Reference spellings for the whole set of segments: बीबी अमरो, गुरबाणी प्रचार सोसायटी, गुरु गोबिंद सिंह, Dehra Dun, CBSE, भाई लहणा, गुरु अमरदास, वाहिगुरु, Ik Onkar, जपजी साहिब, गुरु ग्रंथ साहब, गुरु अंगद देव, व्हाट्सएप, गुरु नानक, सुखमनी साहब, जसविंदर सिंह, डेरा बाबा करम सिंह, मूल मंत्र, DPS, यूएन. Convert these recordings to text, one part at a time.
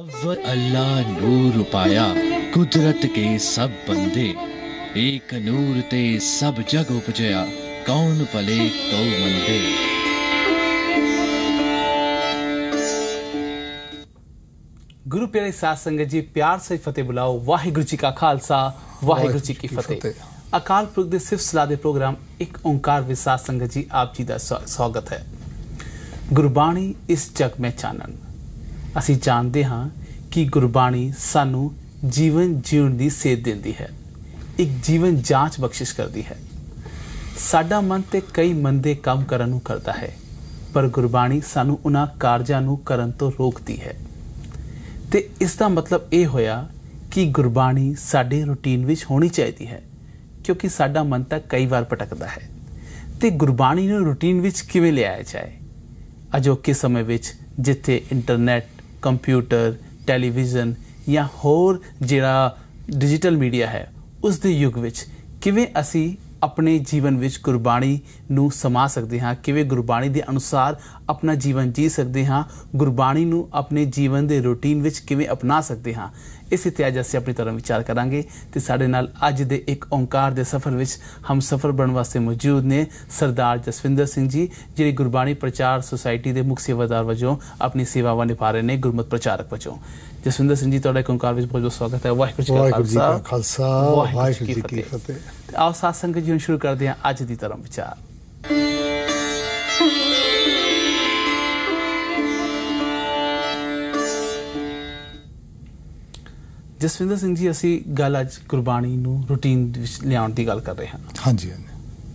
अव्वल अल्लाह नूर पाया कुदरत के सब बंदे, एक नूर ते सब जग उपजया कौन भले तो मंदे। गुरु प्यारे साध संगत जी, प्यार से फतेह बुलाओ। वाहिगुरु जी का खालसा, वाहिगुरु जी की फतेह। अकाल पुरख दे सिर्फ सलाह दे प्रोग्राम एक ओंकार विच साध संगत जी आप जी दा स्वागत है। गुरबाणी इस जग में चानन। ਅਸੀਂ जानते हाँ कि गुरबाणी सानू जीवन जीवन की सेध देती है, एक जीवन जाँच बख्शिश करती है। साडा मन तो कई मंदे काम करन नू करता है, पर गुरबाणी सानू उन्हां कार्जां नू करन तो रोकती है। तो इसका मतलब ये होया कि गुरबाणी साडे रूटीन विच होनी चाहिए है, क्योंकि साडा मन तो कई बार भटकता है। तो गुरबाणी नू रूटीन विच किवें लिआया जाए? अजोके समय विच जिथे इंटरनेट, कंप्यूटर, टेलीविज़न या होर जिहड़ा डिजिटल मीडिया है, उस दे युग विच किवें असी अपने जीवन विच गुरबाणी नू समा सकते हाँ, किवें गुरबाणी दे अनुसार अपना जीवन जी सकते हाँ, गुरबाणी नू अपने जीवन दे रूटीन विच किवें अपना सकते हाँ। इस ते अज असी अपनी तरफ विचार करांगे। ते साडे नाल अज दे एक ओंकार दे सफर विच हम सफर बनने वास्ते मौजूद ने सरदार जसविंदर सिंह जी, जिहड़े गुरबाणी प्रचार सोसायटी दे मुख सेवादार वजों अपनी सेवावां निभा रहे ने, गुरमत प्रचारक वजों। जसविंदर सिंह जी, तुहाडा एक ओंकार विच बहुत बहुत स्वागत है। वाहिगुरू जी का खालसा, वाहिगुरू जी की फतेह। आओ साध संगत जी, शुरू करदे हां अज दी तरफ विचार। जसविंदर सिंह जी, असी गल अज गुरबाणी नू रूटीन विच लिआउण दी गल कर रहे हैं। हाँ जी,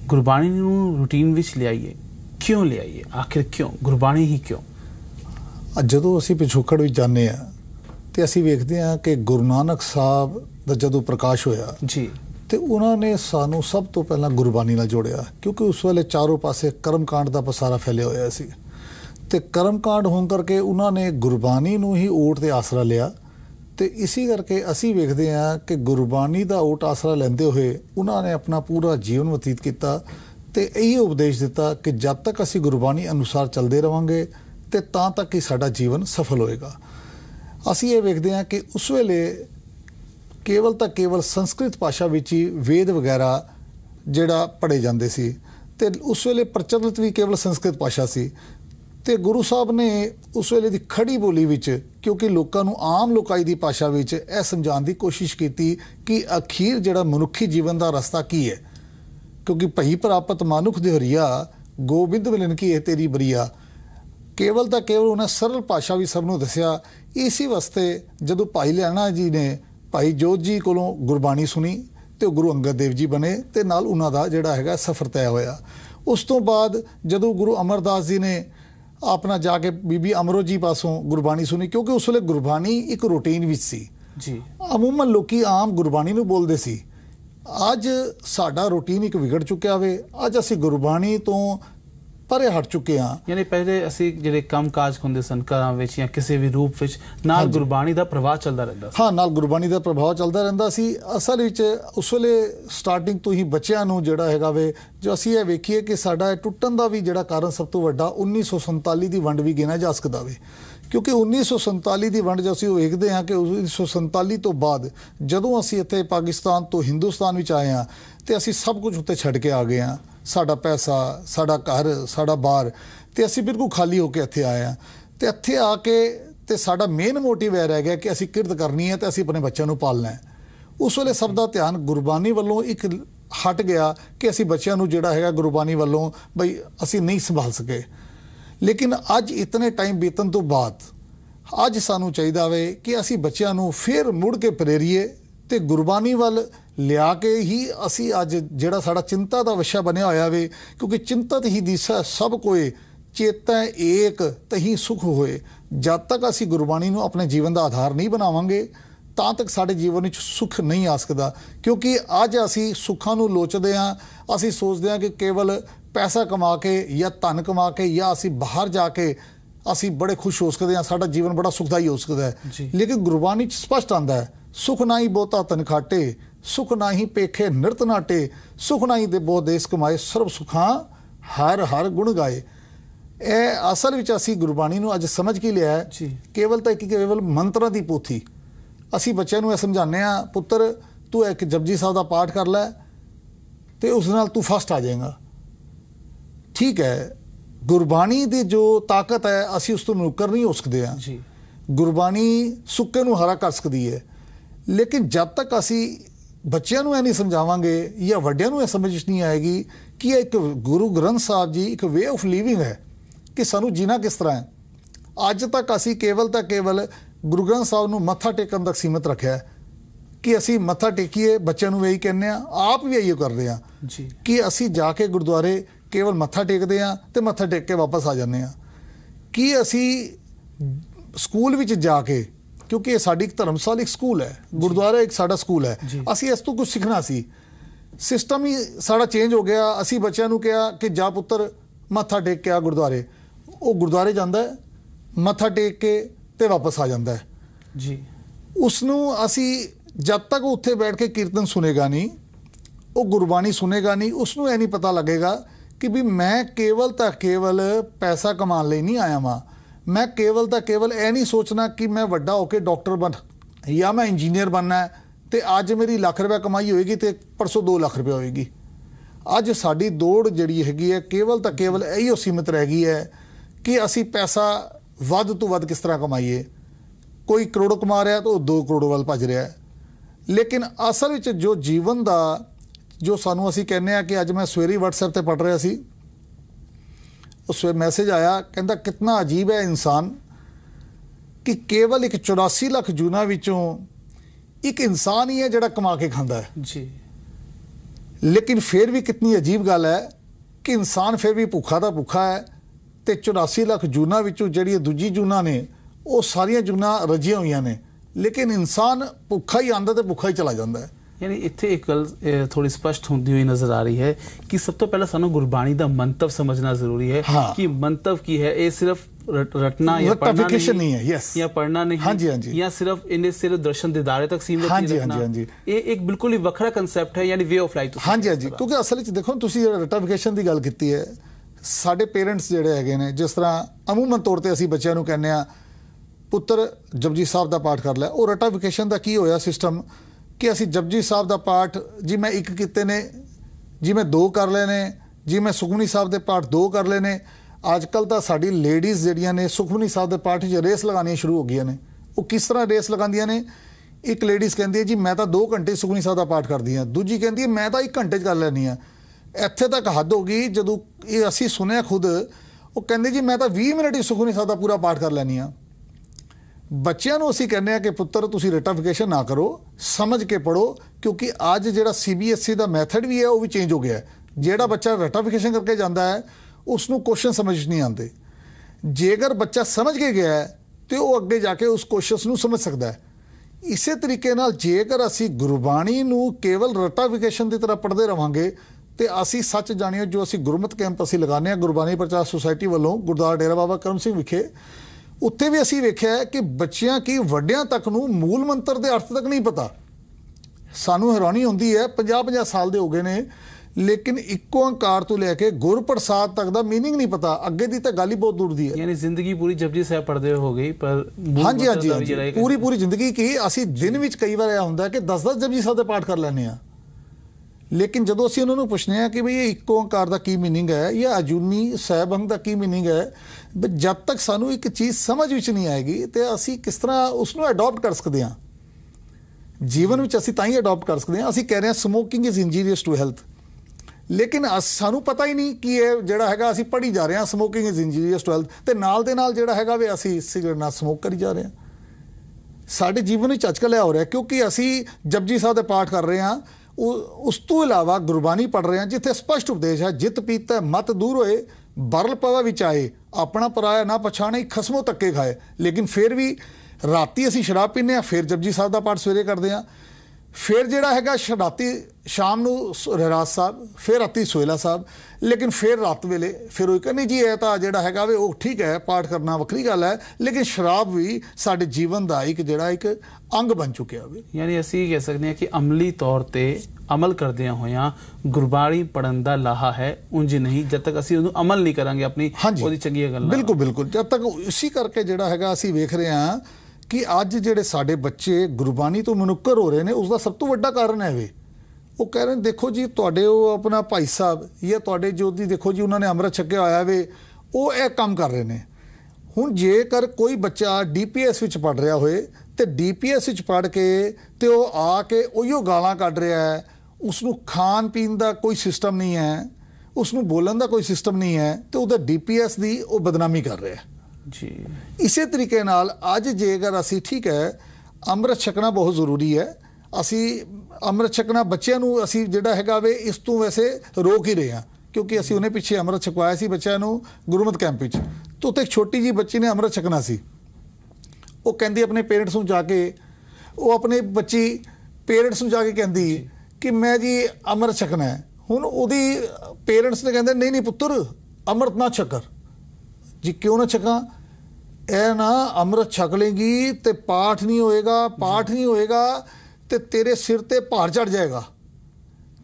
गुरबाणी नू रूटीन विच लिआइए, क्यों लिआइए? आखिर क्यों गुरबाणी ही क्यों? जदों असी पिछोकड़ विच जाने आ ते असी वेखदे आ कि गुरु नानक साहब दा जदों प्रकाश होया जी, ते उन्हां ने सानू सब तो पहला गुरबाणी नाल जोड़िया, क्योंकि उस वेले चारों पासे कर्मकांड दा पसारा फैलिया होया सी। ते कर्मकांड होण करके उन्हां ने गुरबाणी नू ही ओट ते आसरा लिया। तो इसी करके असी वेखते हाँ कि गुरबाणी का ओट आसरा लेंदे हुए उन्होंने अपना पूरा जीवन बतीत किया। तो यही उपदेश दिता कि जब तक असी गुरबाणी अनुसार चलते रहेंगे तो तां तक ही साडा जीवन सफल होएगा। असी ये वेखते हाँ कि उस वेले केवल तो केवल संस्कृत भाषा विच ही वेद वगैरह जिहड़ा पढ़े जाते सी, ते उस वेले प्रचलित भी केवल संस्कृत भाषा सी। तो गुरु साहब ने उस वेले की खड़ी बोली विच, क्योंकि लोगों को आम लोकाई की भाषा में यह समझाने की कोशिश की कि अखीर जिहड़ा मनुखी जीवन का रास्ता की है, क्योंकि भई प्राप्त मानुख देहरिया गोबिंद मिलन की यह तेरी बरिया। केवल तो केवल उन्हें सरल भाषा भी सबनों दसिया। इसी वास्ते जदों भाई लहणा जी ने भाई जोत जी कोलों गुरबाणी सुनी तो गुरु अंगद देव जी बने, तो नाल उन्हां दा जिहड़ा हैगा सफर तय होया। उस तो बाद जदों गुरु अमरदास जी ने अपना जाके बीबी अमरो जी पासों गुरबाणी सुनी, क्योंकि उस वेले गुरबाणी एक रूटीन विच सी जी, अमूमन लोकी आम गुरबाणी नूं बोलदे सी। अज साडा रूटीन एक विगड़ चुक्या वे, अज असी गुरबाणी तो परे हट चुके हाँ। यानी पहले असी जिहड़े काम काज हुंदे सन घरां विच या किसी भी रूप विच नाल गुरबाणी का प्रवाह चलता रहिंदा सी। हाँ, नाल गुरबाणी का प्रभाव चलता रहिंदा सी। असल विच उस वेले स्टार्टिंग तो ही बच्चों नूं जिहड़ा हैगा वे, जो असी ये वेखीए कि साडा टुटण का भी जिहड़ा कारण सब तो वड्डा 1947 की वंड भी गिणिया जा सकदा वे, क्योंकि 1947 की वंड जो असी वेखदे हाँ कि 1947 तो बाद जदों असी इत्थे पाकिस्तान तो हिंदुस्तान विच आए हाँ तो असी सब कुछ उत्ते छड्ड के आ गए हाँ। साडा पैसा, साडा घर, साडा बार, तो असी बिल्कुल खाली होकर इत्थे आए हाँ। तो इत्थे आके तो साडा मेन मोटिव यह रह गया कि असी किरत करनी है तो असी अपने बच्चों को पालना है। उस वेले सब दा ध्यान गुरबाणी वालों एक हट गया कि असी बच्चों को जिहड़ा हैगा गुरबाणी वालों बई असी नहीं संभाल सके। लेकिन अज इतने टाइम बीतन तो बाद अज सानू चाहीदा वे कि असी बच्चों को फिर मुड़ के प्रेरिए तो गुरबाणी वाल लिया के ही असी अज जिहड़ा साडा चिंता का विशा बनिया होया वे, क्योंकि चिंतत ही दिशा सब कोई चेतै एक तही सुख होए। जब तक असी गुरबाणी नूं अपने जीवन का आधार नहीं बनावांगे तां तक साडे जीवन विच सुख नहीं आ सकदा। क्योंकि अज असी सुखां नूं लोचदे हां, असी सोचदे हां कि केवल पैसा कमा के या धन कमा के या असी बाहर जाके असी बड़े खुश हो सकदे हां, साडा जीवन बड़ा सुखदाई हो सकदा है। लेकिन गुरबाणी स्पष्ट आंदा है, सुख ना ही बहुता तन खाटे, सुख ना ही पेखे नृत नाटे, सुख ना ही दे बहु देश कमाए, सर्व सुखां हर हर गुण गाए। ਇਹ ਅਸਲ ਵਿੱਚ ਅਸੀਂ ਗੁਰਬਾਣੀ ਨੂੰ ਅੱਜ ਸਮਝ ਕੀ ਲਿਆ ਹੈ ਕੇਵਲ ਤਾਂ ਕੇਵਲ ਮੰਤਰਾਂ ਦੀ ਪੋਥੀ। ਅਸੀਂ ਬੱਚਿਆਂ ਨੂੰ ਇਹ ਸਮਝਾਉਂਦੇ ਆ ਪੁੱਤਰ ਤੂੰ ਇੱਕ ਜਪਜੀ ਸਾਹਿਬ ਦਾ ਪਾਠ ਕਰ ਲੈ ਤੇ ਉਸ ਨਾਲ ਤੂੰ ਫਸਟ ਆ ਜਾਏਗਾ। ठीक है, गुरबाणी की जो ताकत है असी उस तो मुनक्कर नहीं हो सकते हैं। गुरबाणी सुक्के नूं हरा कर सकती है, लेकिन जब तक असी बच्चों को यह नहीं समझावे या वड्डियां नूं यह समझ नहीं आएगी कि यह एक गुरु ग्रंथ साहब जी एक वे ऑफ लिविंग है कि सानू जीना किस तरह है। अज तक असी केवल तो केवल गुरु ग्रंथ साहब नूं मत्था टेकन तक सीमित रखा है कि असी मत्था टेकीए, बच्चों को यही कहने आप भी इहो करते हैं कि असी जाके गुरुद्वारे केवल मत्था टेकते हैं तो मत्था टेक के वापस आ जाने हैं। कि असी स्कूल विच जाके, क्योंकि ये साडी धर्मशाला एक स्कूल है, गुरुद्वारा एक साडा स्कूल है, असी इस तो कुछ सीखना सी। सिस्टम ही साडा चेंज हो गया। असी बच्चों को कहा कि जा पुत्र मत्था टेक के आ गुरुद्वारे, वो गुरुद्वारे जाता है मत्था टेक के ते वापस आ जाता है जी। उसनू असी जब तक उत्थे बैठ के कीर्तन सुनेगा नहीं, वो गुरबाणी सुनेगा नहीं, उसनू यह नहीं पता लगेगा कि भी मैं केवल तो केवल पैसा कमाने लिए नहीं आया वहाँ। मैं केवल तो केवल यह नहीं सोचना कि मैं वड्डा होकर डॉक्टर बन या मैं इंजीनियर बनना है तो अज मेरी लाख रुपया कमाई होएगी तो परसों 2 लाख रुपया होएगी। अज साड़ी दौड़ जिहड़ी हैगी है केवल तो केवल इहो सीमित रह गई है कि असी पैसा वध तो वध किस तरह कमाईए। कोई करोड़ों कमा रहा तो 2 करोड़ वाल भज रहा है, लेकिन असल विच जो जीवन का जो सानू असी कहने हैं कि अज मैं सवेरे व्हाट्सएप पर पढ़ रहा सी, उस मैसेज आया कहता कितना अजीब है इंसान कि केवल एक 84 लाख जूना विचों एक इंसान ही है जिहड़ा कमा के खाता है जी। लेकिन फिर भी कितनी अजीब गल है कि इंसान फिर भी भुखा का भुखा है तो 84 लाख जूना विचों जिहड़ी दूजी जूना ने वो सारिया जूना रजिया हुई ने, लेकिन इंसान भुखा ही आंदा तो भुखा ही चला जाता है। यानी इत्थे एक गल थोड़ी स्पष्ट होंदी हुई नज़र आ रही है कि सब तो पहले सानू गुरबाणी दा मंतव समझना जरूरी है। हाँ। कि मंतव की है ये सिर्फ रटना या पढ़ना नहीं है। यस। या पढ़ना नहीं। हाँ जी, हाँ जी। या सिर्फ इन्हें सिर्फ दर्शन दीदारे तक सीमित नहीं रखना। हाँ जी, हाँ जी। ये एक बिल्कुल ही वखरा कंसेप्ट है, यानी वे ऑफ लाइफ। हाँ जी, हाँ जी। क्योंकि असल विच देखो तुसीं रटाफिकेशन दी गल कीती है, साडे पेरेंट्स जिहड़े हैगे ने जिस तरह अमूमन तौर ते असीं बच्चिआं नूं कहने आ पुत्र जपजी साहिब दा पाठ कर लै, वो रटाफिकेशन दा की होया सिस्टम कि असी जपजी साहब का पाठ जी मैं एक किते ने जी मैं 2 कर लेने जी मैं सुखमनी साहब के पाठ 2 कर लेने। आजकल तो साड़ी लेडीज़ जड़िया ने सुखमनी साहब के पाठ रेस लगानी शुरू हो गई ने। वो किस तरह रेस लगांदिया ने, एक लेडीज़ कहती है जी मैं तो 2 घंटे सुखमनी साहब का पाठ करती हाँ, दूजी कहती है मैं तो 1 घंटे कर लैनी हाँ। इत्थे तक हद हो गई जदों ये असी सुने खुद वो कहते जी मैं तो 20 मिनट ही सुखमनी साहब का पूरा पाठ कर लैनी हाँ। बच्चों को असी कहने कि पुत्र तुसी रटाफिकेशन ना करो, समझ के पढ़ो, क्योंकि आज जो CBSE का मैथड भी है वह भी चेंज हो गया है। जो बच्चा रटाफिकेशन करके जाता है उसनों क्वेश्चन समझ नहीं आते, जेकर बच्चा समझ के गया है तो वह अगे जाके उस क्वेश्चन समझ सकता है। इस तरीके नाल जेकर असी गुरबाणी नूं केवल रटाफिकेशन की तरह पढ़ते रहेंगे तो असी सच जानिए। जो असी गुरमत कैंप असी लगाने गुरबाणी प्रचार सोसायटी वालों गुरुद्वारा डेरा बाबा करम सिंह विखे, उत्थे भी असी वेख्या है कि बच्चों की वड्डियां तक नूं मूल मंत्र के अर्थ तक नहीं पता। सानू हैरानी होंदी है 50-50 साल दे हो गए ने, लेकिन एक ओंकार तो लैके गुरप्रसाद तक का मीनिंग नहीं पता। अगे की तो गल ही बहुत दूर दी है। यानी जिंदगी पूरी जपजी साहब पढ़ते हो गई पर हाँ जी, हाँ जी, हाँ जी, पूरी जिंदगी की असी दिन में कई बार यह होंदा कि 10-10 जपजी साहब का पाठ कर लैने, लेकिन जो असी उन्होंने पुछने हैं कि भाई ये एक ओंकार का की मीनिंग है या अजूनी साहबंग का की मीनिंग है, जब तक सानू एक चीज़ समझ विच नहीं आएगी तो असी किस तरह उसनू अडॉप्ट कर सकते हैं जीवन में। असी तां ही अडॉप्ट कर सकते हैं। असी कह रहे हैं smoking is injurious to health, लेकिन सानू पता ही नहीं कि यह जिहड़ा हैगा असी पढ़ी जा रहे हैं smoking is injurious to health ते नाल दे नाल जिहड़ा हैगा वे असी सिगरेट नाल स्मोक करी जा रहे हैं। साडे जीवन में अचकल हो रहा है क्योंकि असी जपजी साहब का पाठ कर रहे हैं, उस तो इलावा गुरबाणी पढ़ रहे हैं जिथे स्पष्ट उपदेश है जित पीता मत दूर होए बरल पवा विच आए अपना पराया ना पछाणे खसमो तक्के खाए। लेकिन फिर भी राती असी शराब पीने फिर जपजी साहब का पाठ सवेरे करते हैं, फिर जोड़ा है शराती शाम को राज साहब, फिर राती सोयला साहब, लेकिन फिर रात वेले फिर वो कहनी जी है तो जोड़ा है वे वो ठीक है, पाठ करना वक्री गल है, लेकिन शराब भी साढ़े जीवन का एक जोड़ा एक अंग बन चुका है। यानी असी कह सकते हैं कि अमली तौर पर अमल करदिया होया गुरबाणी पढ़न का लाहा है उंज नहीं, जब तक असी अमल नहीं करांगे अपनी ओदी चंगी गल। बिल्कुल बिल्कुल, जब तक इसी करके जोड़ा है असी वेख रहे हाँ कि अज जे साडे बच्चे गुरबाणी तो मनुक्कर हो रहे हैं, उसका सब तो वड्डा कारण है वे वो कह रहे हैं देखो जी तुहाडे अपना भाई साहब या तुहाडे जो दी देखो जी उन्होंने अमृत छक्या होया वे वो यह काम कर रहे हैं। हुण जेकर कोई बच्चा DPS विच पढ़ रहा होए ते DPS विच पढ़ के ते वो आके उहियो गालां कढ रहा है, उसनूं खाण पीण दा कोई सिस्टम नहीं है, उसनूं बोलण दा कोई सिस्टम नहीं है, तो उहदा DPS दी वो बदनामी कर रहा है जी। इस तरीके नाल अज जेकर असी ठीक है अमृत छकना बहुत जरूरी है, असी अमृत छकना बच्चों नूं असी जिहड़ा हैगा वे इस तों वैसे रोक ही रहे हैं, क्योंकि असी उन्हें पिछे अमृत छकवाया सी बच्चों नूं गुरमत कैंप विच, तो उत्थे एक छोटी जी बच्ची ने अमृत छकना सी, वो कहंदी अपने पेरेंट्स नूं जाके, वो अपने बच्ची पेरेंट्स नूं जाके कहंदी कि मैं जी अमृत छकना है। हुण उहदी पेरेंट्स ने कहंदे नहीं नहीं पुत्र अमृत ना छकर जी, क्यों ना छकां, ए ना अमृत छक लेगी तो पाठ नहीं होएगा, पाठ नहीं होएगा तो तेरे सिर ते भार चढ़ जाएगा,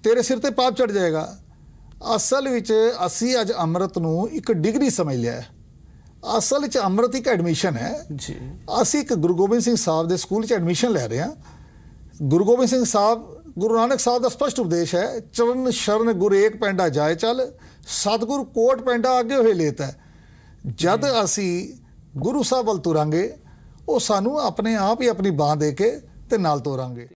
तेरे सिर ते पाप चढ़ जाएगा। असल विच असी अज अमृत नूं एक डिग्री समझ लिया है, असल विच अमृत एक एडमिशन है जी। असी एक गुरु गोबिंद सिंह साहब दे स्कूल च एडमिशन लै रहे हैं। गुरु गोबिंद सिंह साहब गुरु नानक साहब का स्पष्ट उपदेश है, चरण शरण गुर एक पैंडा जाए चल, सतगुर कोट पैंडा आगे हुए लेता है। जद असी गुरु साहब वाल तुरांगे, वो सानू अपने आप ही अपनी बांह दे के ते नाल तुरांगे।